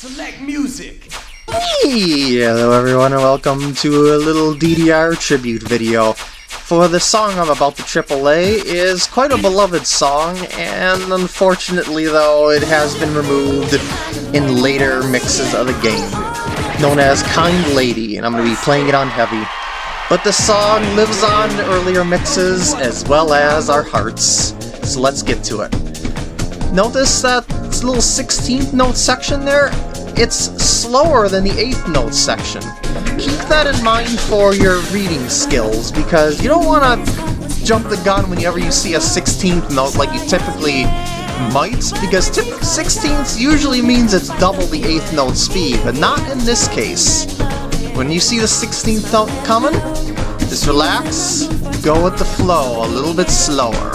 Select music. Hey, hello everyone, and welcome to a little DDR tribute video. For the song I'm about to AAA is quite a beloved song, and unfortunately though, it has been removed in later mixes of the game, known as Kind Lady, and I'm going to be playing it on heavy. But the song lives on in earlier mixes, as well as our hearts, so let's get to it. Notice that little 16th note section there? It's slower than the 8th note section. Keep that in mind for your reading skills, because you don't want to jump the gun whenever you see a 16th note like you typically might, because 16th usually means it's double the 8th note speed, but not in this case. When you see the 16th note coming, just relax, go with the flow a little bit slower.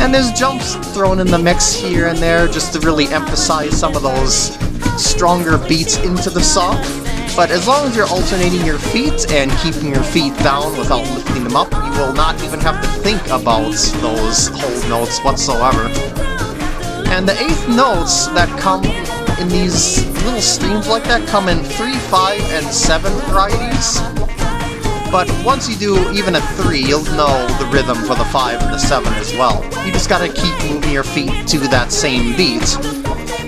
And there's jumps thrown in the mix here and there just to really emphasize some of those stronger beats into the song, but as long as you're alternating your feet and keeping your feet down without lifting them up, you will not even have to think about those whole notes whatsoever. And the 8th notes that come in these little streams like that come in 3, 5, and 7 varieties, but once you do even a 3, you'll know the rhythm for the 5 and the 7 as well. You just gotta keep moving your feet to that same beat.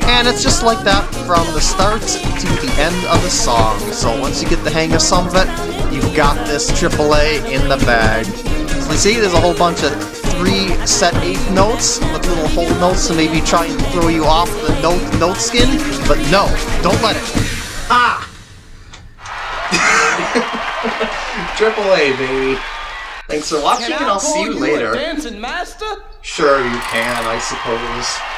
And it's just like that from the start to the end of the song, so once you get the hang of some of it, you've got this AAA in the bag. So you see, there's a whole bunch of 3 set 8th notes with little whole notes to maybe try and throw you off the note skin, but no, don't let it. Ah! AAA, baby. Thanks for watching, and I'll see you later. Dancing master? Sure you can, I suppose.